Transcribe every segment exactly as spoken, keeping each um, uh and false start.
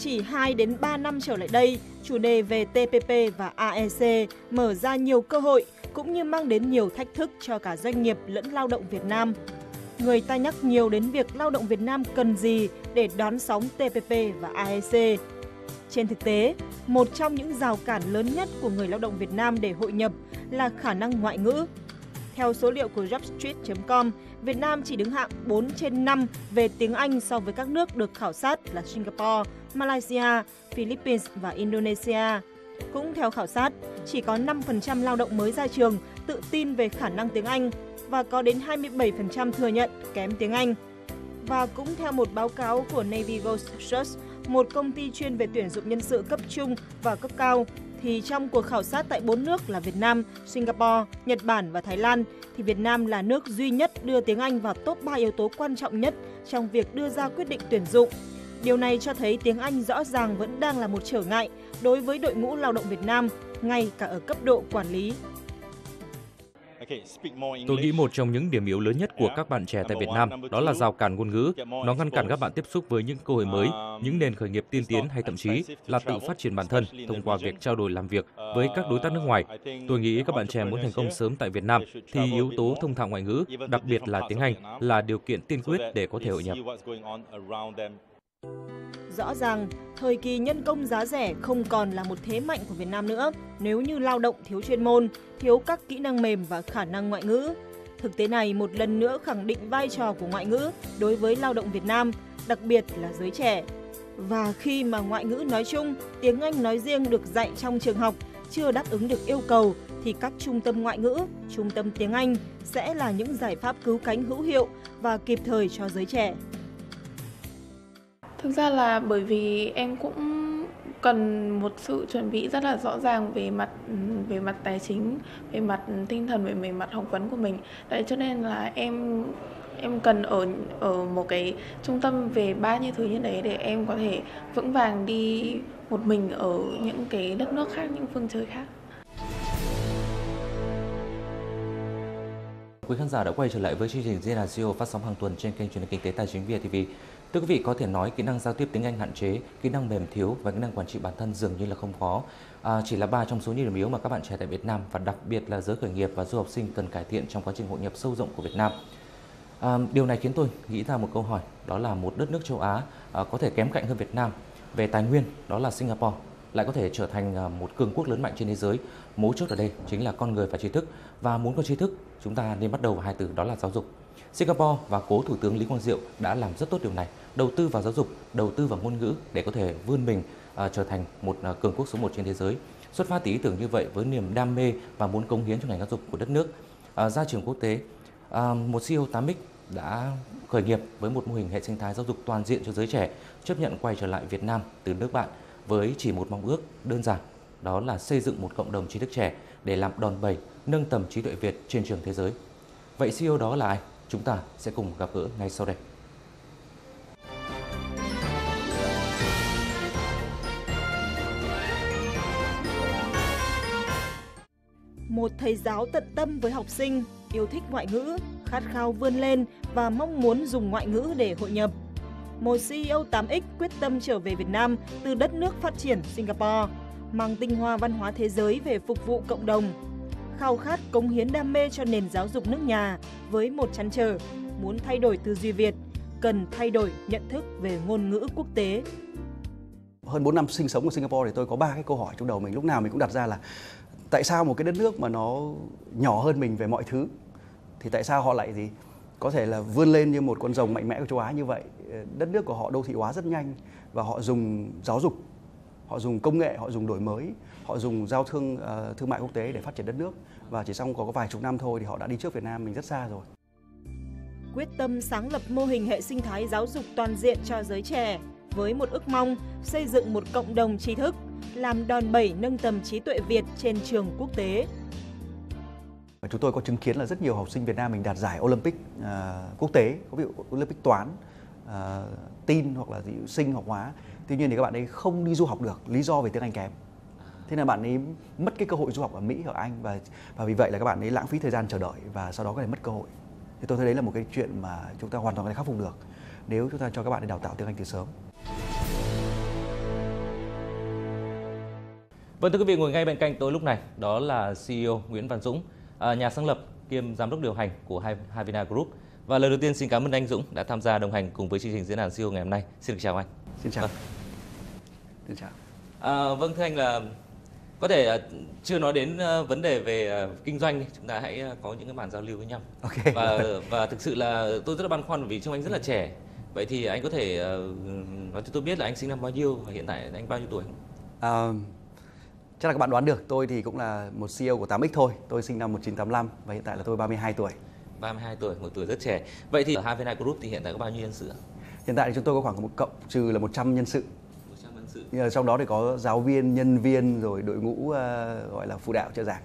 Chỉ hai đến ba năm trở lại đây, chủ đề về T P P và A E C mở ra nhiều cơ hội cũng như mang đến nhiều thách thức cho cả doanh nghiệp lẫn lao động Việt Nam. Người ta nhắc nhiều đến việc lao động Việt Nam cần gì để đón sóng T P P và A E C. Trên thực tế, một trong những rào cản lớn nhất của người lao động Việt Nam để hội nhập là khả năng ngoại ngữ. Theo số liệu của job street chấm com, Việt Nam chỉ đứng hạng bốn trên năm về tiếng Anh so với các nước được khảo sát là Singapore, Malaysia, Philippines và Indonesia. Cũng theo khảo sát, chỉ có năm phần trăm lao động mới ra trường tự tin về khả năng tiếng Anh và có đến hai mươi bảy phần trăm thừa nhận kém tiếng Anh. Và cũng theo một báo cáo của Navigos, một công ty chuyên về tuyển dụng nhân sự cấp trung và cấp cao, thì trong cuộc khảo sát tại bốn nước là Việt Nam, Singapore, Nhật Bản và Thái Lan, thì Việt Nam là nước duy nhất đưa tiếng Anh vào top ba yếu tố quan trọng nhất trong việc đưa ra quyết định tuyển dụng. Điều này cho thấy tiếng Anh rõ ràng vẫn đang là một trở ngại đối với đội ngũ lao động Việt Nam, ngay cả ở cấp độ quản lý. Tôi nghĩ một trong những điểm yếu lớn nhất của các bạn trẻ tại Việt Nam đó là rào cản ngôn ngữ. Nó ngăn cản các bạn tiếp xúc với những cơ hội mới, những nền khởi nghiệp tiên tiến hay thậm chí là tự phát triển bản thân thông qua việc trao đổi làm việc với các đối tác nước ngoài. Tôi nghĩ các bạn trẻ muốn thành công sớm tại Việt Nam thì yếu tố thông thạo ngoại ngữ, đặc biệt là tiếng Anh, là điều kiện tiên quyết để có thể hội nhập. Rõ ràng, thời kỳ nhân công giá rẻ không còn là một thế mạnh của Việt Nam nữa nếu như lao động thiếu chuyên môn, thiếu các kỹ năng mềm và khả năng ngoại ngữ. Thực tế này một lần nữa khẳng định vai trò của ngoại ngữ đối với lao động Việt Nam, đặc biệt là giới trẻ. Và khi mà ngoại ngữ nói chung, tiếng Anh nói riêng được dạy trong trường học chưa đáp ứng được yêu cầu, thì các trung tâm ngoại ngữ, trung tâm tiếng Anh sẽ là những giải pháp cứu cánh hữu hiệu và kịp thời cho giới trẻ. Thực ra là bởi vì em cũng cần một sự chuẩn bị rất là rõ ràng về mặt về mặt tài chính, về mặt tinh thần, về, về mặt học vấn của mình. Đấy, cho nên là em em cần ở ở một cái trung tâm về ba như thứ như đấy để em có thể vững vàng đi một mình ở những cái đất nước khác, những phương trời khác. Quý khán giả đã quay trở lại với chương trình Diễn đàn xê i ô phát sóng hàng tuần trên kênh truyền hình Kinh tế Tài chính vê i tê vê. Thưa quý vị, có thể nói kỹ năng giao tiếp tiếng Anh hạn chế, kỹ năng mềm thiếu và kỹ năng quản trị bản thân dường như là không có. À, chỉ là ba trong số những điểm yếu mà các bạn trẻ tại Việt Nam và đặc biệt là giới khởi nghiệp và du học sinh cần cải thiện trong quá trình hội nhập sâu rộng của Việt Nam. À, điều này khiến tôi nghĩ ra một câu hỏi, đó là một đất nước châu Á à, có thể kém cạnh hơn Việt Nam về tài nguyên, đó là Singapore, lại có thể trở thành một cường quốc lớn mạnh trên thế giới. Mấu chốt ở đây chính là con người và trí thức. Và muốn có trí thức, chúng ta nên bắt đầu vào hai từ đó là giáo dục. Singapore và cố Thủ tướng Lý Quang Diệu đã làm rất tốt điều này, đầu tư vào giáo dục, đầu tư vào ngôn ngữ để có thể vươn mình uh, trở thành một uh, cường quốc số một trên thế giới. Xuất phát từ ý tưởng như vậy với niềm đam mê và muốn cống hiến cho ngành giáo dục của đất nước, uh, ra trường quốc tế, uh, một xê i ô tám ích đã khởi nghiệp với một mô hình hệ sinh thái giáo dục toàn diện cho giới trẻ, chấp nhận quay trở lại Việt Nam từ nước bạn với chỉ một mong ước đơn giản, đó là xây dựng một cộng đồng trí thức trẻ để làm đòn bẩy nâng tầm trí tuệ Việt trên trường thế giới. Vậy xê i ô đó là ai? Chúng ta sẽ cùng gặp gỡ ngay sau đây. Một thầy giáo tận tâm với học sinh, yêu thích ngoại ngữ, khát khao vươn lên và mong muốn dùng ngoại ngữ để hội nhập. Một xê i ô tám ích quyết tâm trở về Việt Nam từ đất nước phát triển Singapore, mang tinh hoa văn hóa thế giới về phục vụ cộng đồng. Khao khát cống hiến đam mê cho nền giáo dục nước nhà với một trăn trở, muốn thay đổi tư duy Việt, cần thay đổi nhận thức về ngôn ngữ quốc tế. Hơn bốn năm sinh sống ở Singapore thì tôi có ba cái câu hỏi trong đầu mình, lúc nào mình cũng đặt ra là tại sao một cái đất nước mà nó nhỏ hơn mình về mọi thứ thì tại sao họ lại gì? Có thể là vươn lên như một con rồng mạnh mẽ của châu Á như vậy. Đất nước của họ đô thị hóa rất nhanh và họ dùng giáo dục, họ dùng công nghệ, họ dùng đổi mới, họ dùng giao thương uh, thương mại quốc tế để phát triển đất nước. Và chỉ trong có, có vài chục năm thôi thì họ đã đi trước Việt Nam mình rất xa rồi. Quyết tâm sáng lập mô hình hệ sinh thái giáo dục toàn diện cho giới trẻ với một ước mong xây dựng một cộng đồng trí thức, làm đòn bẩy nâng tầm trí tuệ Việt trên trường quốc tế. Chúng tôi có chứng kiến là rất nhiều học sinh Việt Nam mình đạt giải Olympic uh, quốc tế, có ví dụ Olympic toán, uh, tin hoặc là sinh học hóa. Tuy nhiên thì các bạn ấy không đi du học được, lý do về tiếng Anh kém. Thế là bạn ấy mất cái cơ hội du học ở Mỹ, ở Anh và và vì vậy là các bạn ấy lãng phí thời gian chờ đợi và sau đó có thể mất cơ hội. Thì tôi thấy đấy là một cái chuyện mà chúng ta hoàn toàn có thể khắc phục được nếu chúng ta cho các bạn ấy đào tạo tiếng Anh từ sớm. Vâng, thưa quý vị, ngồi ngay bên cạnh tôi lúc này đó là xê i ô Nguyễn Văn Dũng, nhà sáng lập kiêm giám đốc điều hành của Havina Group. Và lời đầu tiên xin cảm ơn anh Dũng đã tham gia đồng hành cùng với chương trình Diễn đàn xê i ô ngày hôm nay. Xin được chào anh. Xin chào. Vâng, xin chào. À, vâng, thưa anh, là có thể chưa nói đến vấn đề về kinh doanh, chúng ta hãy có những cái màn giao lưu với nhau. Okay. Và và thực sự là tôi rất là băn khoăn vì trông anh rất là trẻ. Vậy thì anh có thể nói cho tôi biết là anh sinh năm bao nhiêu và hiện tại anh bao nhiêu tuổi? À, chắc là các bạn đoán được, tôi thì cũng là một xê i ô của tám ích thôi. Tôi sinh năm một nghìn chín trăm tám mươi lăm và hiện tại là tôi ba mươi hai tuổi. ba mươi hai tuổi, một tuổi rất trẻ. Vậy thì ở Havina Group thì hiện tại có bao nhiêu nhân sự? Hiện tại thì chúng tôi có khoảng một cộng trừ là một trăm nhân sự. một trăm nhân sự. Nhưng trong đó thì có giáo viên, nhân viên rồi đội ngũ uh, gọi là phụ đạo trợ giảng.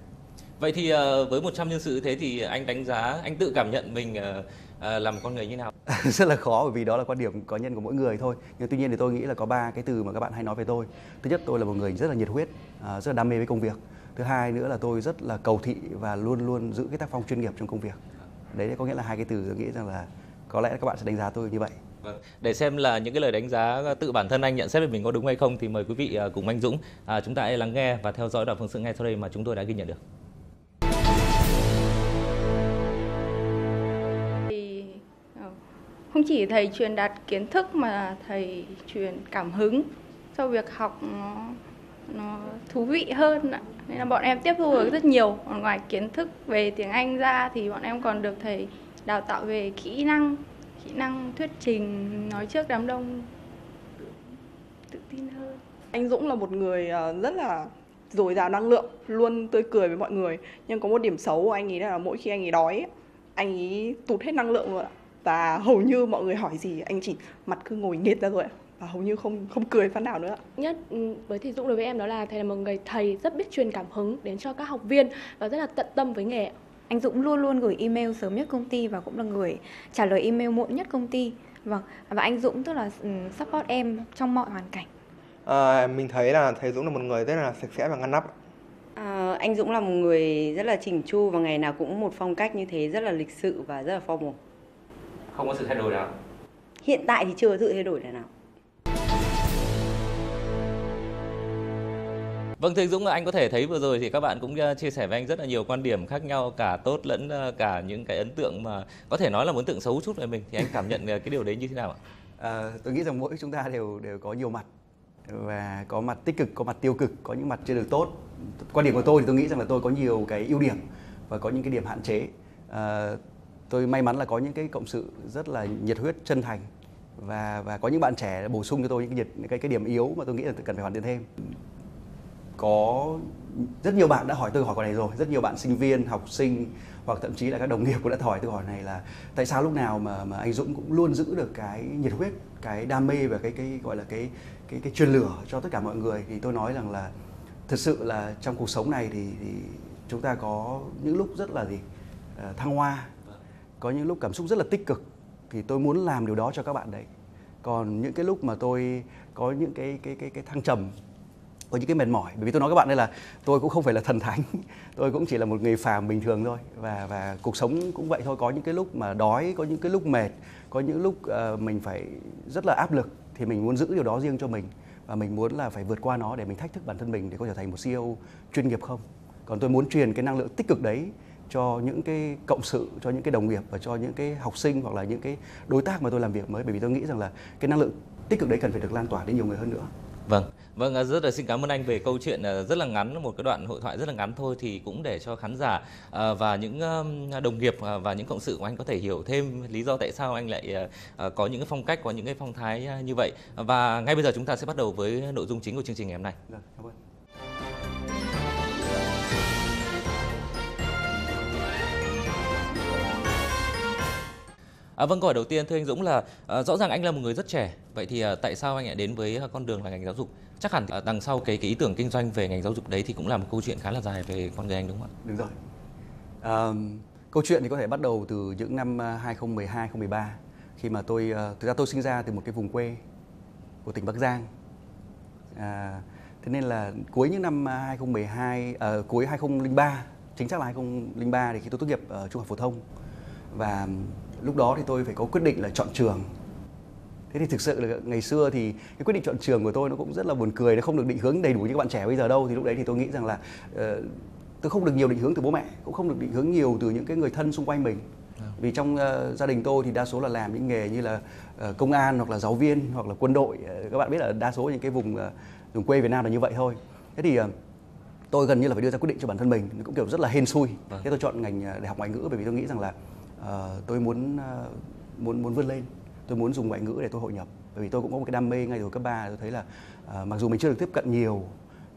Vậy thì uh, với một trăm nhân sự thế thì anh đánh giá, anh tự cảm nhận mình uh, uh, là một con người như nào? Rất là khó bởi vì đó là quan điểm cá nhân của mỗi người thôi. Nhưng tuy nhiên thì tôi nghĩ là có ba cái từ mà các bạn hay nói về tôi. Thứ nhất, tôi là một người rất là nhiệt huyết, uh, rất là đam mê với công việc. Thứ hai nữa là tôi rất là cầu thị và luôn luôn giữ cái tác phong chuyên nghiệp trong công việc. Đấy có nghĩa là hai cái từ tôi nghĩ rằng là có lẽ các bạn sẽ đánh giá tôi như vậy. Vâng. Để xem là những cái lời đánh giá tự bản thân anh nhận xét về mình có đúng hay không thì mời quý vị cùng anh Dũng à, chúng ta hãy lắng nghe và theo dõi đoạn phóng sự ngay sau đây mà chúng tôi đã ghi nhận được. Thì không chỉ thầy truyền đạt kiến thức mà thầy truyền cảm hứng cho việc học nó, nó thú vị hơn ạ. Nên là bọn em tiếp thu được rất nhiều. Còn ngoài kiến thức về tiếng Anh ra thì bọn em còn được thầy đào tạo về kỹ năng, kỹ năng thuyết trình, nói trước đám đông, tự tin hơn. Anh Dũng là một người rất là dồi dào năng lượng, luôn tươi cười với mọi người. Nhưng có một điểm xấu của anh ấy là mỗi khi anh ấy đói, anh ấy tụt hết năng lượng rồi. Và hầu như mọi người hỏi gì, anh chỉ mặt cứ ngồi nghệt ra rồi. Và hầu như không không cười phát nào nữa. Nhất với thầy Dũng đối với em đó là thầy là một người thầy rất biết truyền cảm hứng đến cho các học viên và rất là tận tâm với nghề. Anh Dũng luôn luôn gửi email sớm nhất công ty và cũng là người trả lời email muộn nhất công ty. Và, và anh Dũng tức là support em trong mọi hoàn cảnh. À, mình thấy là thầy Dũng là một người rất là sạch sẽ và ngăn nắp. À, anh Dũng là một người rất là chỉnh chu và ngày nào cũng một phong cách như thế, rất là lịch sự và rất là formal. Không có sự thay đổi nào? Hiện tại thì chưa có sự thay đổi nào. Vâng, thưa Dũng, anh có thể thấy vừa rồi thì các bạn cũng chia sẻ với anh rất là nhiều quan điểm khác nhau, cả tốt lẫn cả những cái ấn tượng mà có thể nói là một ấn tượng xấu chút về mình. Thì anh cảm nhận cái điều đấy như thế nào ạ? À, tôi nghĩ rằng mỗi chúng ta đều đều có nhiều mặt, và có mặt tích cực, có mặt tiêu cực, có những mặt chưa được tốt. Quan điểm của tôi thì tôi nghĩ rằng là tôi có nhiều cái ưu điểm và có những cái điểm hạn chế. À, tôi may mắn là có những cái cộng sự rất là nhiệt huyết, chân thành. Và và có những bạn trẻ bổ sung cho tôi những cái, cái, cái điểm yếu mà tôi nghĩ là cần phải hoàn thiện thêm. Có rất nhiều bạn đã hỏi tôi hỏi câu này rồi, rất nhiều bạn sinh viên, học sinh hoặc thậm chí là các đồng nghiệp cũng đã hỏi tôi hỏi này là tại sao lúc nào mà mà anh Dũng cũng luôn giữ được cái nhiệt huyết, cái đam mê và cái cái gọi là cái cái cái truyền lửa cho tất cả mọi người. Thì tôi nói rằng là thật sự là trong cuộc sống này thì, thì chúng ta có những lúc rất là gì thăng hoa, có những lúc cảm xúc rất là tích cực, thì tôi muốn làm điều đó cho các bạn đấy. Còn những cái lúc mà tôi có những cái cái cái cái thăng trầm, có những cái mệt mỏi, bởi vì tôi nói các bạn đây là tôi cũng không phải là thần thánh, tôi cũng chỉ là một người phàm bình thường thôi, và và cuộc sống cũng vậy thôi. Có những cái lúc mà đói, có những cái lúc mệt, có những lúc uh, mình phải rất là áp lực, thì mình muốn giữ điều đó riêng cho mình và mình muốn là phải vượt qua nó để mình thách thức bản thân mình để có trở thành một xê i ô chuyên nghiệp không. Còn tôi muốn truyền cái năng lượng tích cực đấy cho những cái cộng sự, cho những cái đồng nghiệp và cho những cái học sinh hoặc là những cái đối tác mà tôi làm việc mới, bởi vì tôi nghĩ rằng là cái năng lượng tích cực đấy cần phải được lan tỏa đến nhiều người hơn nữa. Vâng, vâng, rất là xin cảm ơn anh về câu chuyện rất là ngắn, một cái đoạn hội thoại rất là ngắn thôi thì cũng để cho khán giả và những đồng nghiệp và những cộng sự của anh có thể hiểu thêm lý do tại sao anh lại có những cái phong cách, có những cái phong thái như vậy. Và ngay bây giờ chúng ta sẽ bắt đầu với nội dung chính của chương trình ngày hôm nay. Được, cảm ơn. À, vâng, câu hỏi đầu tiên thưa anh Dũng là à, rõ ràng anh là một người rất trẻ, vậy thì à, tại sao anh lại đến với con đường là ngành giáo dục? Chắc hẳn à, đằng sau cái, cái ý tưởng kinh doanh về ngành giáo dục đấy thì cũng là một câu chuyện khá là dài về con người anh, đúng không ạ? Đúng rồi. À, câu chuyện thì có thể bắt đầu từ những năm hai nghìn không trăm mười hai hai nghìn không trăm mười ba, khi mà tôi à, thực ra tôi sinh ra từ một cái vùng quê của tỉnh Bắc Giang. À, thế nên là cuối những năm hai nghìn không trăm mười hai, à, cuối hai nghìn không trăm linh ba, chính xác là hai nghìn không trăm linh ba thì khi tôi tốt nghiệp ở trung học phổ thông, và lúc đó thì tôi phải có quyết định là chọn trường. Thế thì thực sự là ngày xưa thì cái quyết định chọn trường của tôi nó cũng rất là buồn cười, nó không được định hướng đầy đủ như các bạn trẻ bây giờ đâu. Thì lúc đấy thì tôi nghĩ rằng là uh, tôi không được nhiều định hướng từ bố mẹ, cũng không được định hướng nhiều từ những cái người thân xung quanh mình. Vì trong uh, gia đình tôi thì đa số là làm những nghề như là uh, công an hoặc là giáo viên hoặc là quân đội. Uh, các bạn biết là đa số những cái vùng, uh, vùng quê Việt Nam là như vậy thôi. Thế thì uh, tôi gần như là phải đưa ra quyết định cho bản thân mình, nó cũng kiểu rất là hên xui. Vâng. Thế tôi chọn ngành đại học ngoại ngữ bởi vì tôi nghĩ rằng là uh, tôi muốn uh, muốn muốn vươn lên, tôi muốn dùng ngoại ngữ để tôi hội nhập. Bởi vì tôi cũng có một cái đam mê ngay từ cấp ba, tôi thấy là uh, mặc dù mình chưa được tiếp cận nhiều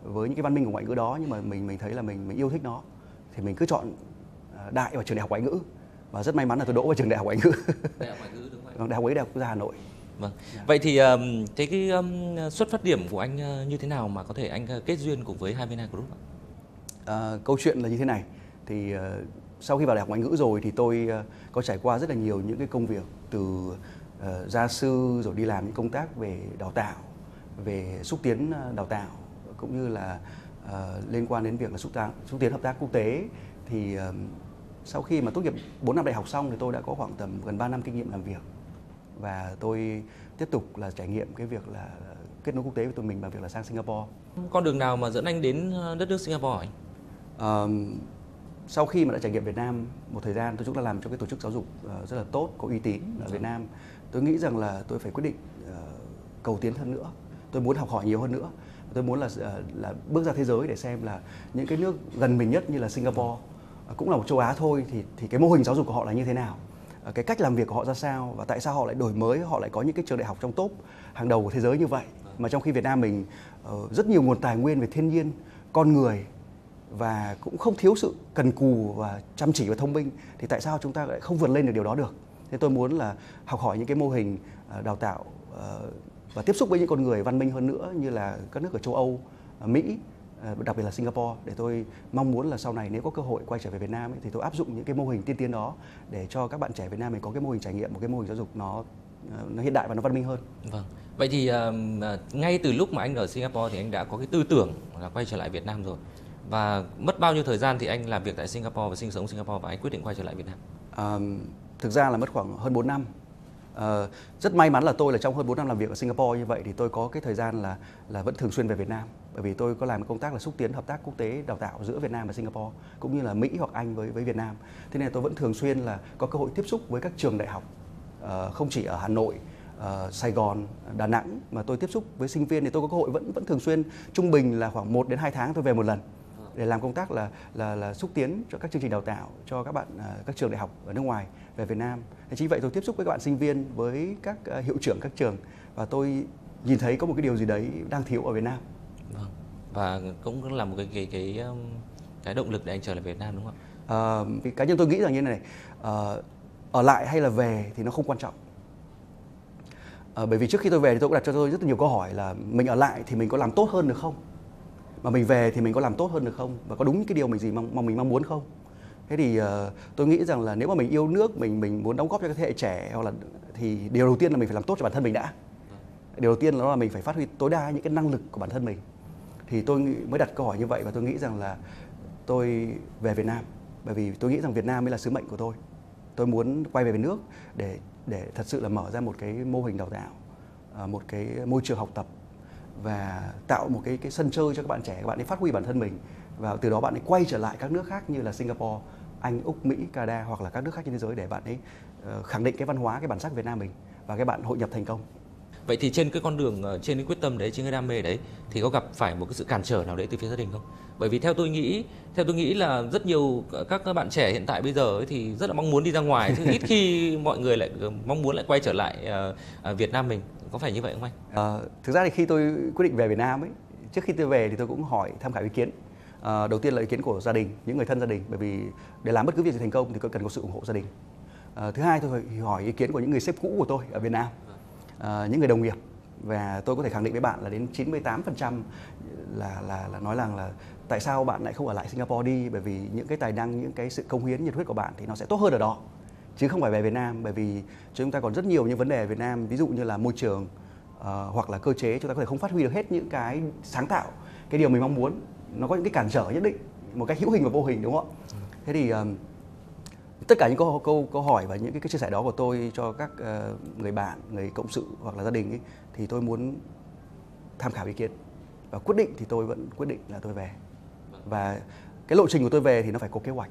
với những cái văn minh của ngoại ngữ đó, nhưng mà mình mình thấy là mình mình yêu thích nó, thì mình cứ chọn uh, đại vào trường đại học ngoại ngữ. Và rất may mắn là tôi đỗ vào trường đại học ngoại ngữ. Đại học ngoại ngữ đúng không? Đại học ngoại ngữ Đại học Quốc gia Hà Nội. Vâng. Vậy thì thế cái xuất phát điểm của anh như thế nào mà có thể anh kết duyên cùng với Havina Group ạ? À, câu chuyện là như thế này. Thì sau khi vào đại học ngoại ngữ rồi thì tôi có trải qua rất là nhiều những cái công việc, từ gia sư rồi đi làm những công tác về đào tạo, về xúc tiến đào tạo, cũng như là liên quan đến việc là xúc tiến xúc tiến hợp tác quốc tế. Thì sau khi mà tốt nghiệp bốn năm đại học xong thì tôi đã có khoảng tầm gần ba năm kinh nghiệm làm việc. Và tôi tiếp tục là trải nghiệm cái việc là kết nối quốc tế với tụi mình bằng việc là sang Singapore. Con đường nào mà dẫn anh đến đất nước Singapore anh? À, sau khi mà đã trải nghiệm Việt Nam một thời gian, tôi cũng đã làm cho cái tổ chức giáo dục rất là tốt, có uy tín ở Việt Nam. Tôi nghĩ rằng là tôi phải quyết định cầu tiến hơn nữa. Tôi muốn học hỏi nhiều hơn nữa. Tôi muốn là, là bước ra thế giới để xem là những cái nước gần mình nhất như là Singapore, cũng là một châu Á thôi, thì, thì cái mô hình giáo dục của họ là như thế nào, cái cách làm việc của họ ra sao, và tại sao họ lại đổi mới, họ lại có những cái trường đại học trong top hàng đầu của thế giới như vậy. Mà trong khi Việt Nam mình uh, rất nhiều nguồn tài nguyên về thiên nhiên, con người, và cũng không thiếu sự cần cù và chăm chỉ và thông minh, thì tại sao chúng ta lại không vượt lên được điều đó được. Thế tôi muốn là học hỏi những cái mô hình uh, đào tạo uh, và tiếp xúc với những con người văn minh hơn nữa như là các nước ở châu Âu, uh, Mỹ, đặc biệt là Singapore, để tôi mong muốn là sau này nếu có cơ hội quay trở về Việt Nam ấy, thì tôi áp dụng những cái mô hình tiên tiến đó để cho các bạn trẻ Việt Nam mình có cái mô hình trải nghiệm, một cái mô hình giáo dục nó nó hiện đại và nó văn minh hơn. Vâng. Vậy thì uh, ngay từ lúc mà anh ở Singapore thì anh đã có cái tư tưởng là quay trở lại Việt Nam rồi, và mất bao nhiêu thời gian thì anh làm việc tại Singapore và sinh sống Singapore và anh quyết định quay trở lại Việt Nam? Uh, thực ra là mất khoảng hơn bốn năm. Uh, rất may mắn là tôi là trong hơn bốn năm làm việc ở Singapore như vậy thì tôi có cái thời gian là là vẫn thường xuyên về Việt Nam, bởi vì tôi có làm công tác là xúc tiến hợp tác quốc tế đào tạo giữa Việt Nam và Singapore, cũng như là Mỹ hoặc Anh với với Việt Nam. Thế nên tôi vẫn thường xuyên là có cơ hội tiếp xúc với các trường đại học, uh, không chỉ ở Hà Nội, uh, Sài Gòn, Đà Nẵng, mà tôi tiếp xúc với sinh viên thì tôi có cơ hội vẫn vẫn thường xuyên, trung bình là khoảng một đến hai tháng tôi về một lần để làm công tác là là là xúc tiến cho các chương trình đào tạo cho các bạn, các trường đại học ở nước ngoài về Việt Nam. Thế chính vậy tôi tiếp xúc với các bạn sinh viên, với các hiệu trưởng các trường, và tôi nhìn thấy có một cái điều gì đấy đang thiếu ở Việt Nam. Vâng. Và cũng là một cái cái cái cái động lực để anh trở lại Việt Nam đúng không? À, cá nhân tôi nghĩ rằng như này, à, ở lại hay là về thì nó không quan trọng. À, bởi vì trước khi tôi về thì tôi cũng đặt cho tôi rất nhiều câu hỏi là mình ở lại thì mình có làm tốt hơn được không? Mà mình về thì mình có làm tốt hơn được không? Và có đúng cái điều mình gì mong, mong mình mong muốn không? Thế thì uh, tôi nghĩ rằng là nếu mà mình yêu nước, mình mình muốn đóng góp cho các thế hệ trẻ, hoặc là thì điều đầu tiên là mình phải làm tốt cho bản thân mình đã. Điều đầu tiên là, đó là mình phải phát huy tối đa những cái năng lực của bản thân mình. Thì tôi mới đặt câu hỏi như vậy, và tôi nghĩ rằng là tôi về Việt Nam, bởi vì tôi nghĩ rằng Việt Nam mới là sứ mệnh của tôi. Tôi muốn quay về về nước để để thật sự là mở ra một cái mô hình đào tạo, một cái môi trường học tập, và tạo một cái, cái sân chơi cho các bạn trẻ, các bạn ấy phát huy bản thân mình, và từ đó bạn ấy quay trở lại các nước khác như là Singapore, Anh, Úc, Mỹ, Canada hoặc là các nước khác trên thế giới để bạn ấy uh, khẳng định cái văn hóa, cái bản sắc Việt Nam mình và các bạn hội nhập thành công. Vậy thì trên cái con đường, trên cái quyết tâm đấy, trên cái đam mê đấy thì có gặp phải một cái sự cản trở nào đấy từ phía gia đình không? Bởi vì theo tôi nghĩ, theo tôi nghĩ là rất nhiều các bạn trẻ hiện tại bây giờ ấy thì rất là mong muốn đi ra ngoài, chứ ít khi mọi người lại mong muốn lại quay trở lại uh, Việt Nam mình. Có phải như vậy không anh? À, thực ra thì khi tôi quyết định về Việt Nam ấy, trước khi tôi về thì tôi cũng hỏi tham khảo ý kiến. À, đầu tiên là ý kiến của gia đình, những người thân gia đình, bởi vì để làm bất cứ việc gì thành công thì tôi cần có sự ủng hộ gia đình. À, thứ hai, tôi hỏi ý kiến của những người sếp cũ của tôi ở Việt Nam, à, những người đồng nghiệp, và tôi có thể khẳng định với bạn là đến chín mươi tám phần trăm là, là là nói rằng là tại sao bạn lại không ở lại Singapore đi, bởi vì những cái tài năng, những cái sự cống hiến, nhiệt huyết của bạn thì nó sẽ tốt hơn ở đó, chứ không phải về Việt Nam. Bởi vì chúng ta còn rất nhiều những vấn đề ở Việt Nam, ví dụ như là môi trường uh, hoặc là cơ chế, chúng ta có thể không phát huy được hết những cái sáng tạo, cái điều mình mong muốn. Nó có những cái cản trở nhất định, một cách hữu hình và vô hình, đúng không ạ? Thế thì uh, Tất cả những câu, câu, câu hỏi và những cái, cái chia sẻ đó của tôi cho các uh, người bạn, người cộng sự hoặc là gia đình ấy, thì tôi muốn tham khảo ý kiến. Và quyết định thì tôi vẫn quyết định là tôi về. Và cái lộ trình của tôi về thì nó phải có kế hoạch.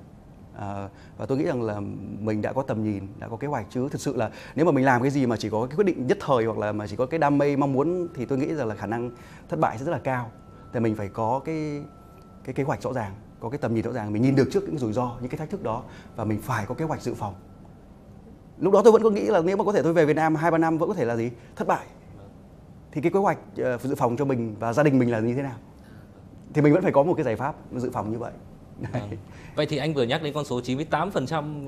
À, và tôi nghĩ rằng là mình đã có tầm nhìn, đã có kế hoạch, chứ thực sự là nếu mà mình làm cái gì mà chỉ có cái quyết định nhất thời hoặc là mà chỉ có cái đam mê mong muốn thì tôi nghĩ rằng là khả năng thất bại sẽ rất là cao. Thì mình phải có cái cái kế hoạch rõ ràng, có cái tầm nhìn rõ ràng, mình nhìn được trước những rủi ro, những cái thách thức đó và mình phải có kế hoạch dự phòng. Lúc đó tôi vẫn có nghĩ là nếu mà có thể tôi về Việt Nam hai ba năm vẫn có thể là gì? Thất bại. Thì cái kế hoạch uh, dự phòng cho mình và gia đình mình là như thế nào? Thì mình vẫn phải có một cái giải pháp dự phòng như vậy. À, vậy thì anh vừa nhắc đến con số chín mươi tám phần trăm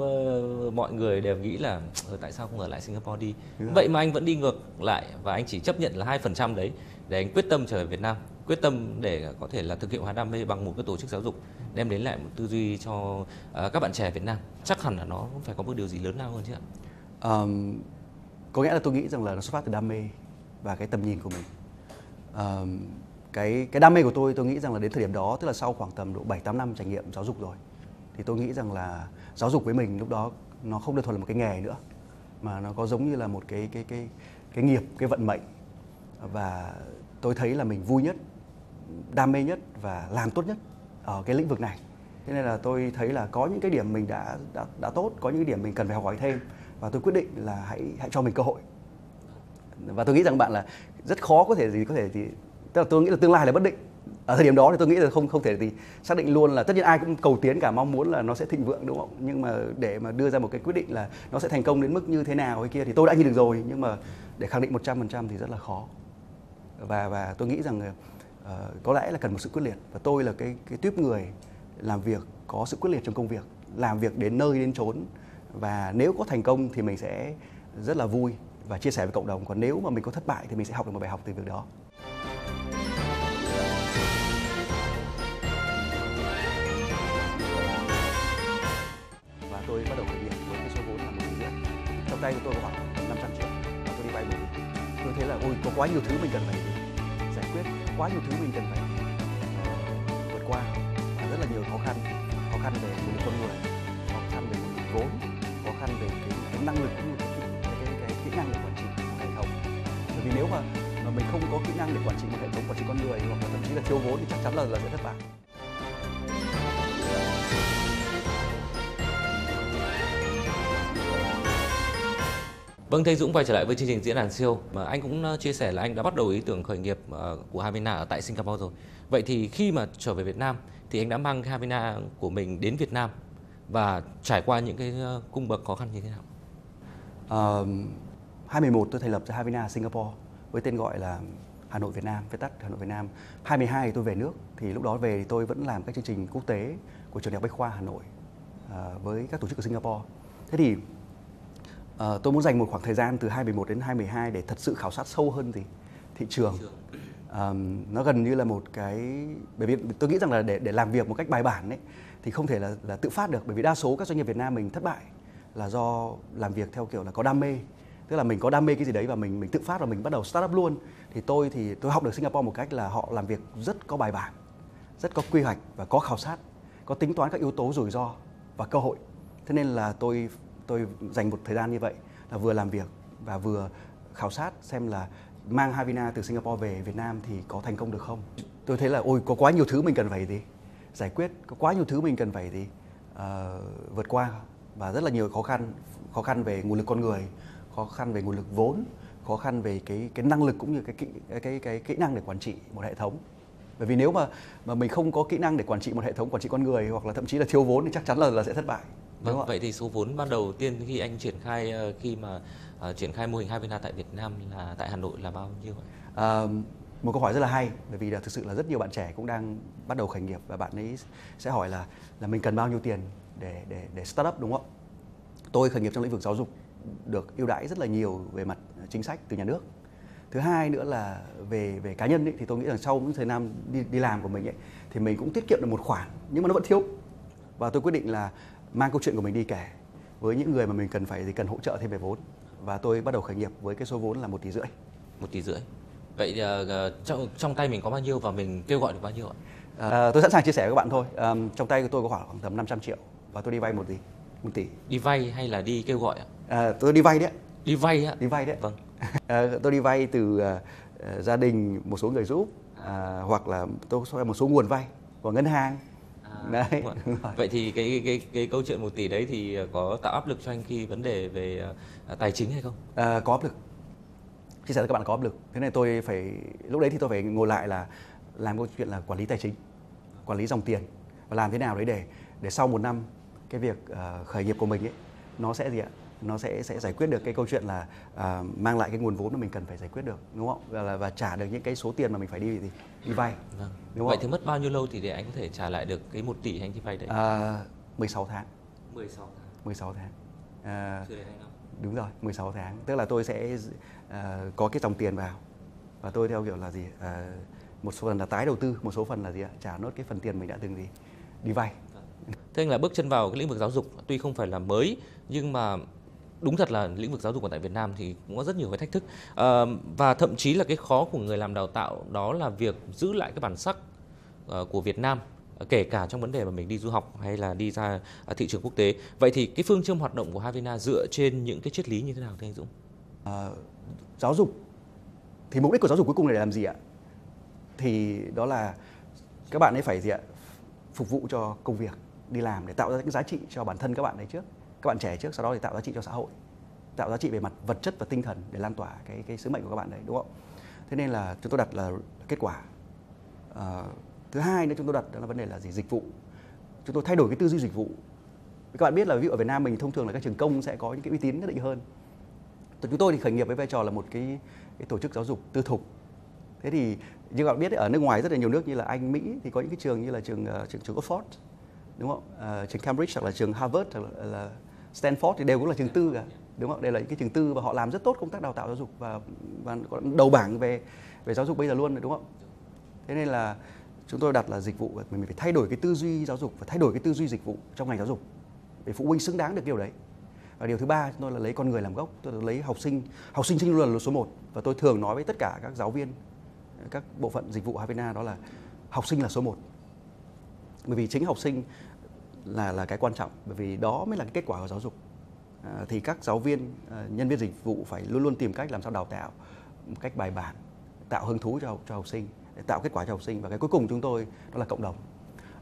mọi người đều nghĩ là tại sao không ở lại Singapore đi. Vậy mà anh vẫn đi ngược lại và anh chỉ chấp nhận là hai phần trăm đấy để anh quyết tâm trở về Việt Nam, quyết tâm để có thể là thực hiện hóa đam mê bằng một cái tổ chức giáo dục, đem đến lại một tư duy cho các bạn trẻ Việt Nam. Chắc hẳn là nó phải có một điều gì lớn lao hơn chứ ạ? À, có nghĩa là tôi nghĩ rằng là nó xuất phát từ đam mê và cái tầm nhìn của mình. À, Cái, cái đam mê của tôi, tôi nghĩ rằng là đến thời điểm đó, tức là sau khoảng tầm độ bảy tám năm trải nghiệm giáo dục rồi, thì tôi nghĩ rằng là giáo dục với mình lúc đó nó không đơn thuần là một cái nghề nữa, mà nó có giống như là một cái, cái, cái, cái nghiệp, cái vận mệnh. Và tôi thấy là mình vui nhất, đam mê nhất và làm tốt nhất ở cái lĩnh vực này. Thế nên là tôi thấy là có những cái điểm mình đã, đã, đã tốt, có những cái điểm mình cần phải học hỏi thêm. Và tôi quyết định là hãy, hãy cho mình cơ hội. Và tôi nghĩ rằng bạn là rất khó có thể gì, có thể gì tức là tôi nghĩ là tương lai là bất định. Ở thời điểm đó thì tôi nghĩ là không không thể gì xác định luôn là tất nhiên ai cũng cầu tiến cả, mong muốn là nó sẽ thịnh vượng, đúng không? Nhưng mà để mà đưa ra một cái quyết định là nó sẽ thành công đến mức như thế nào hay kia thì tôi đã nhìn được rồi, nhưng mà để khẳng định một trăm phần trăm thì rất là khó. Và và tôi nghĩ rằng uh, có lẽ là cần một sự quyết liệt, và tôi là cái cái tuýp người làm việc có sự quyết liệt trong công việc, làm việc đến nơi đến chốn, và nếu có thành công thì mình sẽ rất là vui và chia sẻ với cộng đồng, còn nếu mà mình có thất bại thì mình sẽ học được một bài học từ việc đó. Tay của tôi có khoảng năm trăm triệu và tôi đi vay mười. Tôi thấy là ôi, có quá nhiều thứ mình cần phải giải quyết, quá nhiều thứ mình cần phải vượt qua, và rất là nhiều khó khăn, khó khăn về nguồn lực con người, khó khăn về nguồn lực vốn, khó khăn về cái, cái năng lực cũng như cái, cái, cái, cái kỹ năng để quản trị một hệ thống. Bởi vì nếu mà, mà mình không có kỹ năng để quản trị một hệ thống, quản trị con người hoặc là thậm chí là thiếu vốn thì chắc chắn là, là sẽ thất bại. Vâng, thầy Dũng quay trở lại với chương trình Diễn đàn xê i ô. Mà anh cũng chia sẻ là anh đã bắt đầu ý tưởng khởi nghiệp của Havina ở tại Singapore rồi. Vậy thì khi mà trở về Việt Nam thì anh đã mang cái Havina của mình đến Việt Nam và trải qua những cái cung bậc khó khăn như thế nào? À, hai không một một tôi thành lập ra Havina Singapore với tên gọi là Hà Nội Việt Nam, viết tắt Hà Nội Việt Nam. hai không một hai tôi về nước, thì lúc đó về thì tôi vẫn làm các chương trình quốc tế của trường đại học Bách khoa Hà Nội à, với các tổ chức ở Singapore. Thế thì Uh, tôi muốn dành một khoảng thời gian từ hai không một một đến hai không một hai để thật sự khảo sát sâu hơn gì thị trường. Uh, nó gần như là một cái, bởi vì tôi nghĩ rằng là để để làm việc một cách bài bản ấy thì không thể là là tự phát được, bởi vì đa số các doanh nghiệp Việt Nam mình thất bại là do làm việc theo kiểu là có đam mê, tức là mình có đam mê cái gì đấy và mình mình tự phát và mình bắt đầu start up luôn. Thì tôi thì tôi học được Singapore một cách là họ làm việc rất có bài bản, rất có quy hoạch và có khảo sát, có tính toán các yếu tố rủi ro và cơ hội. Thế nên là tôi Tôi dành một thời gian như vậy là vừa làm việc và vừa khảo sát xem là mang Havina từ Singapore về Việt Nam thì có thành công được không. Tôi thấy là ôi, có quá nhiều thứ mình cần phải gì giải quyết, có quá nhiều thứ mình cần phải gì uh, vượt qua, và rất là nhiều khó khăn, khó khăn về nguồn lực con người, khó khăn về nguồn lực vốn, khó khăn về cái cái năng lực cũng như cái cái cái, cái, cái kỹ năng để quản trị một hệ thống. Bởi vì nếu mà mà mình không có kỹ năng để quản trị một hệ thống, quản trị con người hoặc là thậm chí là thiếu vốn thì chắc chắn là là sẽ thất bại. Vâng, vậy thì số vốn ban đầu tiên khi anh triển khai khi mà uh, triển khai mô hình Havina tại Việt Nam là tại Hà Nội là bao nhiêu ạ? Uh, một câu hỏi rất là hay, bởi vì là thực sự là rất nhiều bạn trẻ cũng đang bắt đầu khởi nghiệp và bạn ấy sẽ hỏi là là mình cần bao nhiêu tiền để để để start up, đúng không? Tôi khởi nghiệp trong lĩnh vực giáo dục được ưu đãi rất là nhiều về mặt chính sách từ nhà nước. Thứ hai nữa là về về cá nhân ấy, thì tôi nghĩ rằng sau những thời năm đi đi làm của mình ấy, thì mình cũng tiết kiệm được một khoản nhưng mà nó vẫn thiếu, và tôi quyết định là mang câu chuyện của mình đi kể với những người mà mình cần phải thì cần hỗ trợ thêm về vốn, và tôi bắt đầu khởi nghiệp với cái số vốn là một tỷ rưỡi. Một tỷ rưỡi. Vậy uh, trong, trong tay mình có bao nhiêu và mình kêu gọi được bao nhiêu ạ? Uh, tôi sẵn sàng chia sẻ với các bạn thôi. Uh, trong tay của tôi có khoảng tầm năm trăm triệu và tôi đi vay một gì một tỷ. Đi vay hay là đi kêu gọi ạ? À, tôi đi vay đấy. Đi vay ạ? Đi vay đấy. Vâng. À, tôi đi vay từ uh, gia đình, một số người giúp, à, hoặc là tôi có một số nguồn vay của ngân hàng. À, đấy. Vậy thì cái cái cái câu chuyện một tỷ đấy thì có tạo áp lực cho anh khi vấn đề về uh, tài chính hay không? À, có áp lực. Chia sẻ với các bạn, có áp lực. Thế này tôi phải, lúc đấy thì tôi phải ngồi lại là làm câu chuyện là quản lý tài chính, quản lý dòng tiền và làm thế nào đấy để để sau một năm cái việc uh, khởi nghiệp của mình ấy nó sẽ gì ạ? Nó sẽ sẽ giải quyết được cái câu chuyện là uh, mang lại cái nguồn vốn mà mình cần phải giải quyết được, đúng không? Và, và trả được những cái số tiền mà mình phải đi thì đi vay. Vâng. Đúng vậy không? Thì mất bao nhiêu lâu thì để anh có thể trả lại được cái một tỷ anh đi vay đấy? À, mười sáu tháng. mười sáu tháng. mười sáu tháng. À, chưa đến hai năm. Đúng rồi, mười sáu tháng. Tức là tôi sẽ uh, có cái dòng tiền vào và tôi theo kiểu là gì? Uh, một số phần là tái đầu tư, một số phần là gì ạ? Trả nốt cái phần tiền mình đã từng gì đi vay. Thế anh là bước chân vào cái lĩnh vực giáo dục, tuy không phải là mới nhưng mà đúng thật là lĩnh vực giáo dục ở tại Việt Nam thì cũng có rất nhiều cái thách thức, à, và thậm chí là cái khó của người làm đào tạo đó là việc giữ lại cái bản sắc uh, của Việt Nam, kể cả trong vấn đề mà mình đi du học hay là đi ra thị trường quốc tế. Vậy thì cái phương châm hoạt động của Havina dựa trên những cái triết lý như thế nào thưa anh Dũng? À, giáo dục thì mục đích của giáo dục cuối cùng là để làm gì ạ? Thì đó là các bạn ấy phải gì ạ? Phục vụ cho công việc, đi làm để tạo ra những giá trị cho bản thân các bạn ấy trước, các bạn trẻ trước, sau đó thì tạo giá trị cho xã hội, tạo giá trị về mặt vật chất và tinh thần để lan tỏa cái cái sứ mệnh của các bạn đấy, đúng không? Thế nên là chúng tôi đặt là kết quả. À, thứ hai nữa chúng tôi đặt đó là vấn đề là gì? Dịch vụ. Chúng tôi thay đổi cái tư duy dịch vụ. Các bạn biết là ví dụ ở Việt Nam mình thông thường là các trường công sẽ có những cái uy tín nhất định hơn. Chúng tôi thì khởi nghiệp với vai trò là một cái, cái tổ chức giáo dục tư thục. Thế thì như các bạn biết đấy, ở nước ngoài rất là nhiều nước như là Anh, Mỹ thì có những cái trường như là trường trường, trường Oxford, đúng không? À, trường Cambridge hoặc là trường Harvard hoặc là, là Stanford thì đều cũng là trường tư cả, đúng không? Đây là những cái trường tư và họ làm rất tốt công tác đào tạo giáo dục và và đầu bảng về về giáo dục bây giờ luôn rồi, đúng không? Thế nên là chúng tôi đặt là dịch vụ, mình phải thay đổi cái tư duy giáo dục và thay đổi cái tư duy dịch vụ trong ngành giáo dục để phụ huynh xứng đáng được điều đấy. Và điều thứ ba chúng tôi là lấy con người làm gốc, tôi lấy học sinh, học sinh sinh luôn là số một, và tôi thường nói với tất cả các giáo viên, các bộ phận dịch vụ Havina đó là học sinh là số một. Bởi vì chính học sinh là là cái quan trọng, bởi vì đó mới là cái kết quả của giáo dục. À, thì các giáo viên, à, nhân viên dịch vụ phải luôn luôn tìm cách làm sao đào tạo một cách bài bản, tạo hứng thú cho cho học sinh, để tạo kết quả cho học sinh, và cái cuối cùng chúng tôi đó là cộng đồng.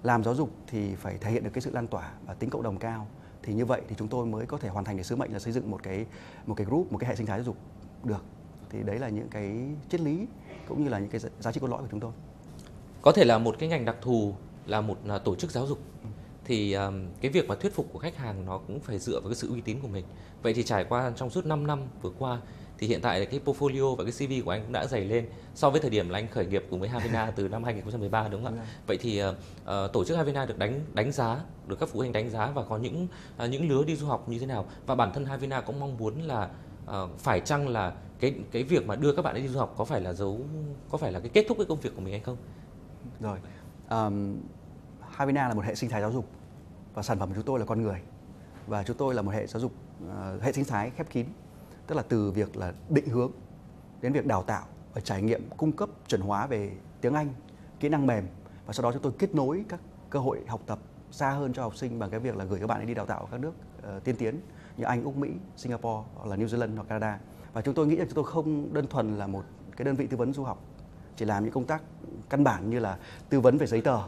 Làm giáo dục thì phải thể hiện được cái sự lan tỏa và tính cộng đồng cao. Thì như vậy thì chúng tôi mới có thể hoàn thành được sứ mệnh là xây dựng một cái một cái group, một cái hệ sinh thái giáo dục được. Thì đấy là những cái triết lý cũng như là những cái giá trị cốt lõi của chúng tôi. Có thể là một cái ngành đặc thù là một tổ chức giáo dục thì um, cái việc mà thuyết phục của khách hàng nó cũng phải dựa vào cái sự uy tín của mình. Vậy thì trải qua trong suốt năm năm vừa qua thì hiện tại cái portfolio và cái xê vê của anh cũng đã dày lên so với thời điểm là anh khởi nghiệp cùng với Havina từ năm hai nghìn không trăm mười ba, đúng không ạ? Vậy thì uh, tổ chức Havina được đánh đánh giá, được các phụ huynh đánh giá và có những uh, những lứa đi du học như thế nào, và bản thân Havina cũng mong muốn là uh, phải chăng là cái cái việc mà đưa các bạn ấy đi du học có phải là dấu có phải là cái kết thúc cái công việc của mình hay không? Rồi. Um... Havina là một hệ sinh thái giáo dục và sản phẩm của chúng tôi là con người, và chúng tôi là một hệ giáo dục uh, hệ sinh thái khép kín, tức là từ việc là định hướng đến việc đào tạo và trải nghiệm, cung cấp chuẩn hóa về tiếng Anh, kỹ năng mềm, và sau đó chúng tôi kết nối các cơ hội học tập xa hơn cho học sinh bằng cái việc là gửi các bạn ấy đi đào tạo ở các nước uh, tiên tiến như Anh, Úc, Mỹ, Singapore hoặc là New Zealand hoặc Canada. Và chúng tôi nghĩ là chúng tôi không đơn thuần là một cái đơn vị tư vấn du học chỉ làm những công tác căn bản như là tư vấn về giấy tờ,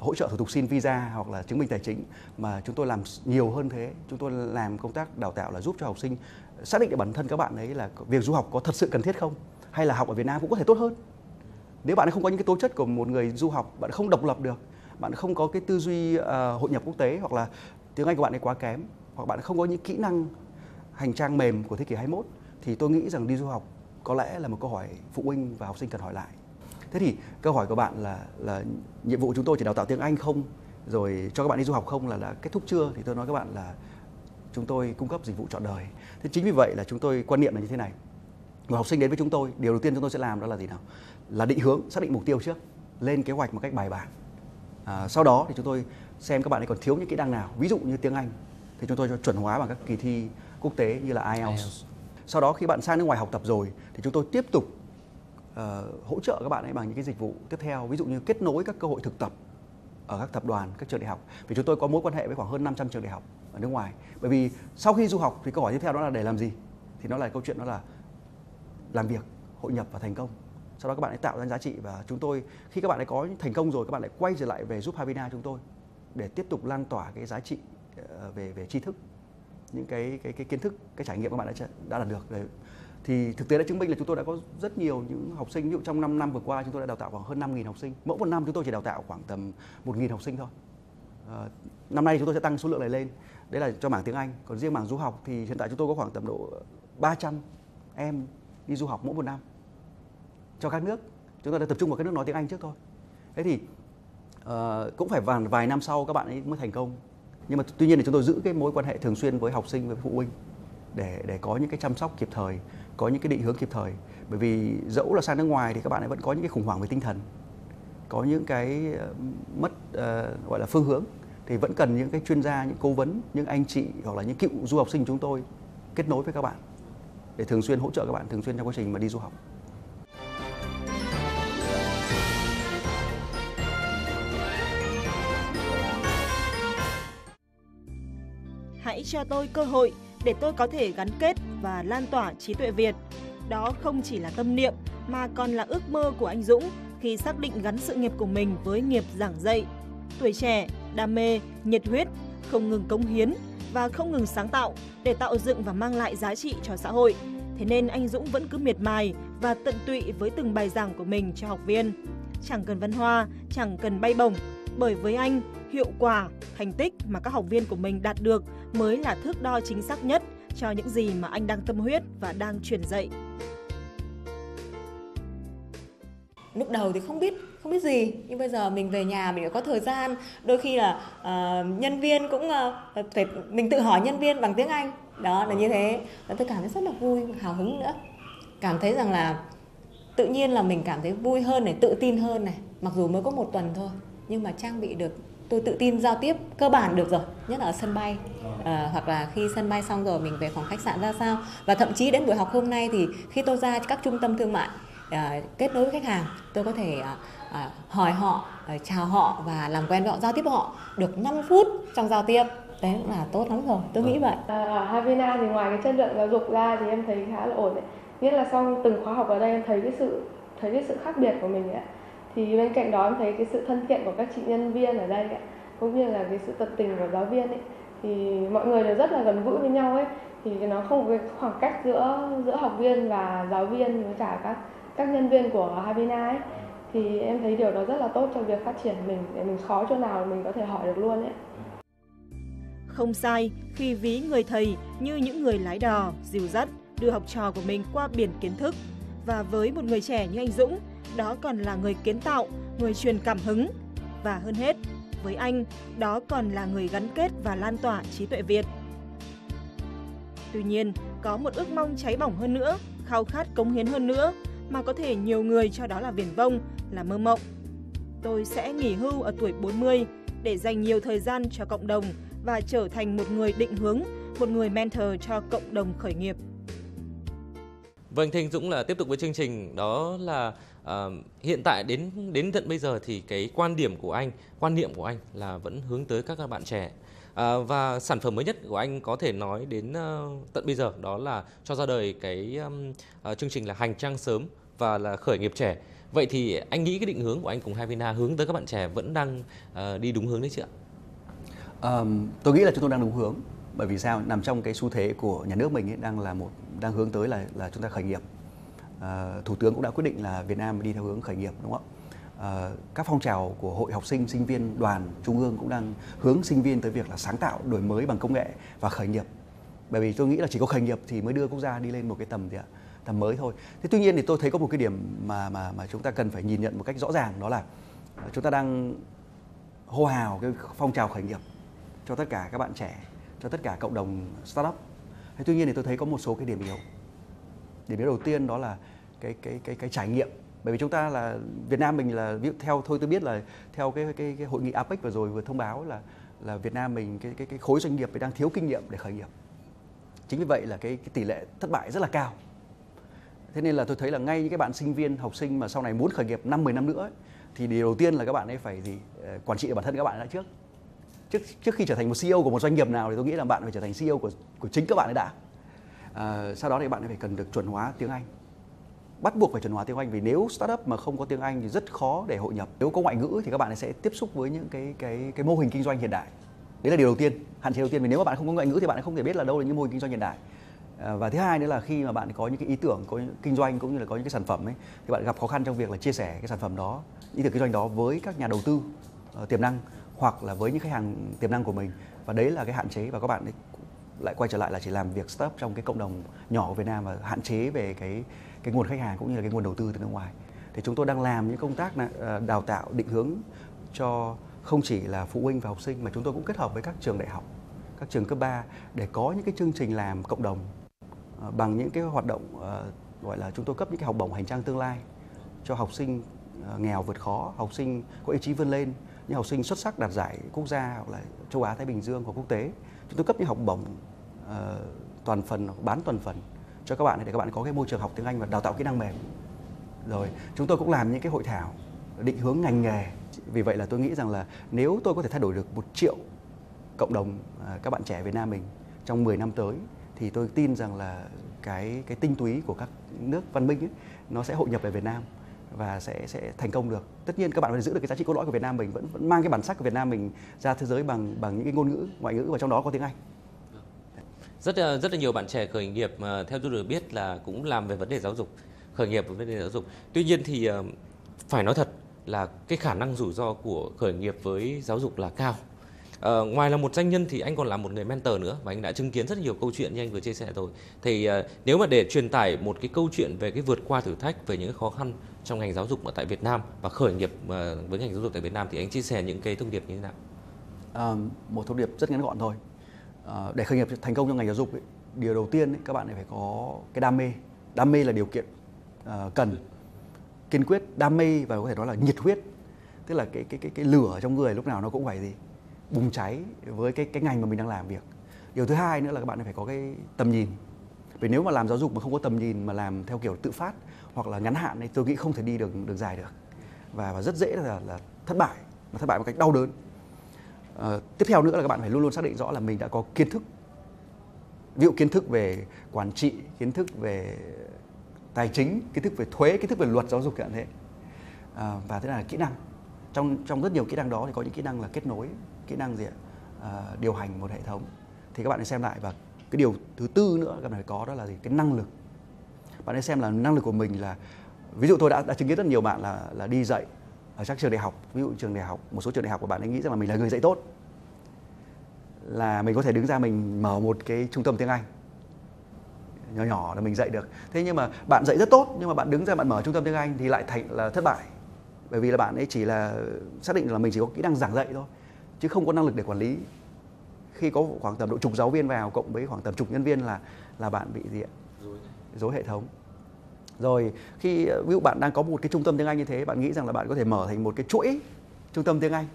hỗ trợ thủ tục xin visa hoặc là chứng minh tài chính, mà chúng tôi làm nhiều hơn thế. Chúng tôi làm công tác đào tạo là giúp cho học sinh xác định được bản thân các bạn ấy là việc du học có thật sự cần thiết không, hay là học ở Việt Nam cũng có thể tốt hơn. Nếu bạn không có những cái tố chất của một người du học, bạn không độc lập được, bạn không có cái tư duy uh, hội nhập quốc tế, hoặc là tiếng Anh của bạn ấy quá kém, hoặc bạn không có những kỹ năng hành trang mềm của thế kỷ hai mươi mốt, thì tôi nghĩ rằng đi du học có lẽ là một câu hỏi phụ huynh và học sinh cần hỏi lại. Thế thì câu hỏi của bạn là là nhiệm vụ chúng tôi chỉ đào tạo tiếng Anh không, rồi cho các bạn đi du học không là đã kết thúc chưa? Thì tôi nói các bạn là chúng tôi cung cấp dịch vụ trọn đời. Thế chính vì vậy là chúng tôi quan niệm là như thế này. Một học sinh đến với chúng tôi, điều đầu tiên chúng tôi sẽ làm đó là gì nào? Là định hướng, xác định mục tiêu trước, lên kế hoạch một cách bài bản. À, sau đó thì chúng tôi xem các bạn ấy còn thiếu những kỹ năng nào. Ví dụ như tiếng Anh thì chúng tôi cho chuẩn hóa bằng các kỳ thi quốc tế như là ai eo Sau đó khi bạn sang nước ngoài học tập rồi thì chúng tôi tiếp tục Uh, hỗ trợ các bạn ấy bằng những cái dịch vụ tiếp theo, ví dụ như kết nối các cơ hội thực tập ở các tập đoàn, các trường đại học, vì chúng tôi có mối quan hệ với khoảng hơn năm trăm trường đại học ở nước ngoài. Bởi vì sau khi du học thì câu hỏi tiếp theo đó là để làm gì, thì nó là câu chuyện đó là làm việc, hội nhập và thành công. Sau đó các bạn ấy tạo ra giá trị, và chúng tôi khi các bạn ấy có thành công rồi, các bạn lại quay trở lại về giúp Havina chúng tôi để tiếp tục lan tỏa cái giá trị về về tri thức, những cái cái cái kiến thức, cái trải nghiệm các bạn đã đã đạt được. Thì thực tế đã chứng minh là chúng tôi đã có rất nhiều những học sinh. Ví dụ trong năm năm vừa qua chúng tôi đã đào tạo khoảng hơn năm nghìn học sinh. Mỗi một năm chúng tôi chỉ đào tạo khoảng tầm một nghìn học sinh thôi. À, năm nay chúng tôi sẽ tăng số lượng này lên. Đấy là cho mảng tiếng Anh. Còn riêng mảng du học thì hiện tại chúng tôi có khoảng tầm độ ba trăm em đi du học mỗi một năm cho các nước. Chúng tôi đã tập trung vào các nước nói tiếng Anh trước thôi. Thế thì à, cũng phải vài, vài năm sau các bạn ấy mới thành công. Nhưng mà tuy nhiên thì chúng tôi giữ cái mối quan hệ thường xuyên với học sinh, với phụ huynh để để có những cái chăm sóc kịp thời, có những cái định hướng kịp thời. Bởi vì dẫu là sang nước ngoài thì các bạn ấy vẫn có những cái khủng hoảng về tinh thần, có những cái mất uh, gọi là phương hướng, thì vẫn cần những cái chuyên gia, những cố vấn, những anh chị hoặc là những cựu du học sinh chúng tôi kết nối với các bạn để thường xuyên hỗ trợ các bạn thường xuyên trong quá trình mà đi du học. Hãy cho tôi cơ hội để tôi có thể gắn kết và lan tỏa trí tuệ Việt. Đó không chỉ là tâm niệm mà còn là ước mơ của anh Dũng khi xác định gắn sự nghiệp của mình với nghiệp giảng dạy. Tuổi trẻ, đam mê, nhiệt huyết, không ngừng cống hiến và không ngừng sáng tạo để tạo dựng và mang lại giá trị cho xã hội. Thế nên anh Dũng vẫn cứ miệt mài và tận tụy với từng bài giảng của mình cho học viên. Chẳng cần văn hoa, chẳng cần bay bổng, bởi với anh, hiệu quả, thành tích mà các học viên của mình đạt được mới là thước đo chính xác nhất cho những gì mà anh đang tâm huyết và đang truyền dạy. Lúc đầu thì không biết, không biết gì, nhưng bây giờ mình về nhà mình đã có thời gian. Đôi khi là uh, nhân viên cũng uh, phải mình tự hỏi nhân viên bằng tiếng Anh. Đó là như thế. Tôi cảm thấy rất là vui, hào hứng nữa. Cảm thấy rằng là tự nhiên là mình cảm thấy vui hơn này, tự tin hơn này. Mặc dù mới có một tuần thôi, nhưng mà trang bị được, tôi tự tin giao tiếp cơ bản được rồi, nhất là ở sân bay, à, hoặc là khi sân bay xong rồi mình về phòng khách sạn ra sao. Và thậm chí đến buổi học hôm nay thì khi tôi ra các trung tâm thương mại à, kết nối với khách hàng, tôi có thể à, à, hỏi họ, à, chào họ và làm quen với họ, giao tiếp với họ được năm phút trong giao tiếp. Đấy cũng là tốt lắm rồi, tôi nghĩ vậy. À, ở Havina thì ngoài cái chất lượng giáo dục ra thì em thấy khá là ổn đấy. Nhất là sau từng khóa học ở đây em thấy cái sự, thấy cái sự khác biệt của mình ấy. Thì bên cạnh đó em thấy cái sự thân thiện của các chị nhân viên ở đây ấy, cũng như là cái sự tận tình của giáo viên ấy, thì mọi người đều rất là gần gũi với nhau ấy, thì nó không có cái khoảng cách giữa giữa học viên và giáo viên với cả các các nhân viên của Havina ấy, thì em thấy điều đó rất là tốt cho việc phát triển mình, để mình khó chỗ nào mình có thể hỏi được luôn ấy. Không sai khi ví người thầy như những người lái đò dìu dắt đưa học trò của mình qua biển kiến thức, và với một người trẻ như anh Dũng, đó còn là người kiến tạo, người truyền cảm hứng. Và hơn hết, với anh, đó còn là người gắn kết và lan tỏa trí tuệ Việt. Tuy nhiên, có một ước mong cháy bỏng hơn nữa, khao khát cống hiến hơn nữa, mà có thể nhiều người cho đó là viển vông, là mơ mộng. Tôi sẽ nghỉ hưu ở tuổi bốn mươi để dành nhiều thời gian cho cộng đồng và trở thành một người định hướng, một người mentor cho cộng đồng khởi nghiệp. Vâng, thưa anh Dũng, là tiếp tục với chương trình, đó là à, hiện tại đến đến tận bây giờ thì cái quan điểm của anh, quan niệm của anh là vẫn hướng tới các bạn trẻ. À, và sản phẩm mới nhất của anh có thể nói đến uh, tận bây giờ đó là cho ra đời cái um, uh, chương trình là Hành Trang Sớm và là Khởi Nghiệp Trẻ. Vậy thì anh nghĩ cái định hướng của anh cùng Havina hướng tới các bạn trẻ vẫn đang uh, đi đúng hướng đấy chứ ạ? À, tôi nghĩ là chúng tôi đang đúng hướng. Bởi vì sao? Nằm trong cái xu thế của nhà nước mình ấy, đang là một đang hướng tới là là chúng ta khởi nghiệp. À, Thủ tướng cũng đã quyết định là Việt Nam đi theo hướng khởi nghiệp, đúng không ạ? À, các phong trào của hội học sinh, sinh viên, đoàn, trung ương cũng đang hướng sinh viên tới việc là sáng tạo, đổi mới bằng công nghệ và khởi nghiệp. Bởi vì tôi nghĩ là chỉ có khởi nghiệp thì mới đưa quốc gia đi lên một cái tầm gì ạ? Tầm mới thôi. Thế tuy nhiên thì tôi thấy có một cái điểm mà mà mà chúng ta cần phải nhìn nhận một cách rõ ràng, đó là chúng ta đang hô hào cái phong trào khởi nghiệp cho tất cả các bạn trẻ, cho tất cả cộng đồng startup. Thế tuy nhiên thì tôi thấy có một số cái điểm yếu. Điểm yếu đầu tiên đó là cái cái cái cái trải nghiệm. Bởi vì chúng ta là Việt Nam mình là ví dụ theo thôi tôi biết là theo cái cái, cái hội nghị a pếch vừa rồi vừa thông báo là là Việt Nam mình cái cái cái khối doanh nghiệp đang thiếu kinh nghiệm để khởi nghiệp. Chính vì vậy là cái, cái tỷ lệ thất bại rất là cao. Thế nên là tôi thấy là ngay những cái bạn sinh viên, học sinh mà sau này muốn khởi nghiệp năm mười năm nữa ấy, thì điều đầu tiên là các bạn ấy phải gì quản trị bản thân các bạn đã trước. Trước trước khi trở thành một xê i ô của một doanh nghiệp nào thì tôi nghĩ là bạn phải trở thành xê i ô của của chính các bạn ấy đã. À, sau đó thì bạn phải cần được chuẩn hóa tiếng Anh. Bắt buộc phải chuẩn hóa tiếng Anh, vì nếu startup mà không có tiếng Anh thì rất khó để hội nhập. Nếu có ngoại ngữ thì các bạn sẽ tiếp xúc với những cái cái cái mô hình kinh doanh hiện đại. Đấy là điều đầu tiên, hạn chế đầu tiên, vì nếu mà bạn không có ngoại ngữ thì bạn không thể biết là đâu là những mô hình kinh doanh hiện đại. À, và thứ hai nữa là khi mà bạn có những cái ý tưởng, có những kinh doanh cũng như là có những cái sản phẩm ấy, thì bạn gặp khó khăn trong việc là chia sẻ cái sản phẩm đó, ý tưởng kinh doanh đó với các nhà đầu tư uh, tiềm năng hoặc là với những khách hàng tiềm năng của mình. Và đấy là cái hạn chế, và các bạn ấy lại quay trở lại là chỉ làm việc startup trong cái cộng đồng nhỏ của Việt Nam và hạn chế về cái cái nguồn khách hàng cũng như là cái nguồn đầu tư từ nước ngoài. Thì chúng tôi đang làm những công tác đào tạo định hướng cho không chỉ là phụ huynh và học sinh, mà chúng tôi cũng kết hợp với các trường đại học, các trường cấp ba để có những cái chương trình làm cộng đồng bằng những cái hoạt động gọi là chúng tôi cấp những cái học bổng hành trang tương lai cho học sinh nghèo vượt khó, học sinh có ý chí vươn lên, những học sinh xuất sắc đạt giải quốc gia hoặc là châu Á Thái Bình Dương hoặc quốc tế. Chúng tôi cấp những học bổng uh, toàn phần, bán toàn phần cho các bạn để các bạn có cái môi trường học tiếng Anh và đào tạo kỹ năng mềm. Rồi chúng tôi cũng làm những cái hội thảo định hướng ngành nghề. Vì vậy là tôi nghĩ rằng là nếu tôi có thể thay đổi được một triệu cộng đồng uh, các bạn trẻ Việt Nam mình trong mười năm tới, thì tôi tin rằng là cái cái tinh túy của các nước văn minh ấy, nó sẽ hội nhập về Việt Nam và sẽ sẽ thành công được. Tất nhiên các bạn phải giữ được cái giá trị cốt lõi của Việt Nam mình, vẫn vẫn mang cái bản sắc của Việt Nam mình ra thế giới bằng bằng những cái ngôn ngữ ngoại ngữ, và trong đó có tiếng Anh. Rất rất là nhiều bạn trẻ khởi nghiệp theo tôi được biết là cũng làm về vấn đề giáo dục, khởi nghiệp về vấn đề giáo dục. Tuy nhiên thì phải nói thật là cái khả năng rủi ro của khởi nghiệp với giáo dục là cao. À, ngoài là một doanh nhân thì anh còn là một người mentor nữa, và anh đã chứng kiến rất nhiều câu chuyện như anh vừa chia sẻ rồi. Thì à, nếu mà để truyền tải một cái câu chuyện về cái vượt qua thử thách, về những khó khăn trong ngành giáo dục ở tại Việt Nam và khởi nghiệp à, với ngành giáo dục tại Việt Nam, thì anh chia sẻ những cái thông điệp như thế nào? À, một thông điệp rất ngắn gọn thôi. À, để khởi nghiệp thành công trong ngành giáo dục ấy, điều đầu tiên ấy, các bạn phải có cái đam mê. Đam mê là điều kiện à, cần, kiên quyết, đam mê và có thể nói là nhiệt huyết. Tức là cái cái cái cái lửa trong người lúc nào nó cũng phải gì? bùng cháy với cái cái ngành mà mình đang làm việc. Điều thứ hai nữa là các bạn phải có cái tầm nhìn. Vì nếu mà làm giáo dục mà không có tầm nhìn, mà làm theo kiểu tự phát hoặc là ngắn hạn thì tôi nghĩ không thể đi đường đường dài được, và và rất dễ là là thất bại, mà thất bại một cách đau đớn. À, tiếp theo nữa là các bạn phải luôn luôn xác định rõ là mình đã có kiến thức. Ví dụ kiến thức về quản trị, kiến thức về tài chính, kiến thức về thuế, kiến thức về luật giáo dục chẳng thế. À, và thế là kỹ năng. Trong trong rất nhiều kỹ năng đó thì có những kỹ năng là kết nối, kỹ năng gì ạ? À, điều hành một hệ thống. Thì các bạn hãy xem lại. Và cái điều thứ tư nữa các bạn phải có đó là gì? Cái năng lực. Bạn hãy xem là năng lực của mình là, ví dụ tôi đã, đã chứng kiến rất nhiều bạn là là đi dạy ở các trường đại học. Ví dụ trường đại học, một số trường đại học của bạn ấy nghĩ rằng là mình là người dạy tốt, là mình có thể đứng ra mình mở một cái trung tâm tiếng Anh nhỏ nhỏ là mình dạy được. Thế nhưng mà bạn dạy rất tốt, nhưng mà bạn đứng ra bạn mở trung tâm tiếng Anh thì lại thành là thất bại. Bởi vì là bạn ấy chỉ là xác định là mình chỉ có kỹ năng giảng dạy thôi, chứ không có năng lực để quản lý. Khi có khoảng tầm độ chục giáo viên vào cộng với khoảng tầm chục nhân viên là là bạn bị gì ạ? Rối hệ thống. Rồi khi ví dụ bạn đang có một cái trung tâm tiếng Anh như thế, bạn nghĩ rằng là bạn có thể mở thành một cái chuỗi trung tâm tiếng Anh,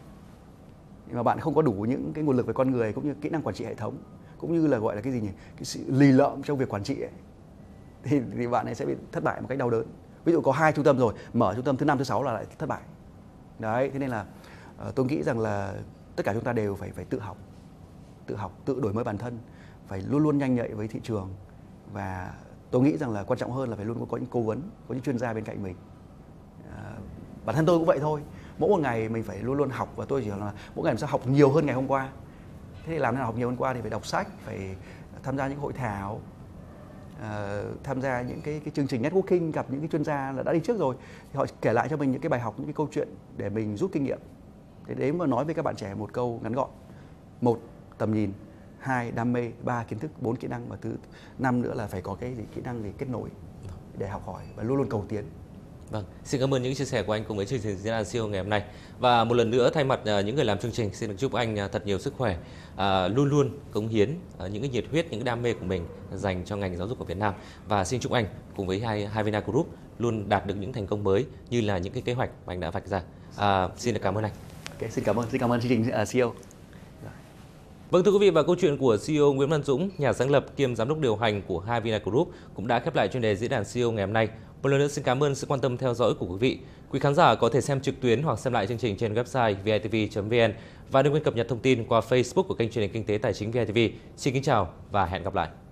nhưng mà bạn không có đủ những cái nguồn lực về con người cũng như kỹ năng quản trị hệ thống, cũng như là gọi là cái gì nhỉ? Cái sự lì lợm trong việc quản trị ấy. Thì, thì bạn ấy sẽ bị thất bại một cách đau đớn. Ví dụ có hai trung tâm rồi, mở trung tâm thứ năm thứ sáu là lại thất bại. Đấy, thế nên là tôi nghĩ rằng là tất cả chúng ta đều phải phải tự học, tự học, tự đổi mới bản thân, phải luôn luôn nhanh nhạy với thị trường, và tôi nghĩ rằng là quan trọng hơn là phải luôn có những cố vấn, có những chuyên gia bên cạnh mình. À, bản thân tôi cũng vậy thôi, mỗi một ngày mình phải luôn luôn học, và tôi chỉ là mỗi ngày làm sao học nhiều hơn ngày hôm qua. Thế thì làm thế nào học nhiều hơn qua thì phải đọc sách, phải tham gia những hội thảo, à, tham gia những cái, cái chương trình networking, gặp những cái chuyên gia là đã đi trước rồi, thì họ kể lại cho mình những cái bài học, những cái câu chuyện để mình rút kinh nghiệm. Thế đấy mà nói với các bạn trẻ một câu ngắn gọn: một, tầm nhìn; hai, đam mê; ba, kiến thức; bốn, kỹ năng; và thứ năm nữa là phải có cái gì kỹ năng gì kết nối để học hỏi và luôn luôn cầu tiến. Vâng, xin cảm ơn những chia sẻ của anh cùng với chương trình Diễn đàn xê i ô ngày hôm nay. Và một lần nữa thay mặt những người làm chương trình, xin được chúc anh thật nhiều sức khỏe, à, luôn luôn cống hiến à, những cái nhiệt huyết, những cái đam mê của mình dành cho ngành giáo dục của Việt Nam. Và xin chúc anh cùng với Havina Group luôn đạt được những thành công mới như là những cái kế hoạch mà anh đã vạch ra. À, xin được cảm ơn anh. Okay, xin cảm ơn, xin cảm ơn chương trình uh, xê i ô. Vâng, thưa quý vị, và câu chuyện của xê i ô Nguyễn Văn Dũng, nhà sáng lập kiêm giám đốc điều hành của Havina Group, cũng đã khép lại chuyên đề Diễn đàn xê i ô ngày hôm nay. Một lần nữa xin cảm ơn sự quan tâm theo dõi của quý vị. Quý khán giả có thể xem trực tuyến hoặc xem lại chương trình trên website v i t v chấm v n và đừng quên cập nhật thông tin qua Facebook của kênh truyền hình Kinh tế Tài chính vê i tê vê. Xin kính chào và hẹn gặp lại.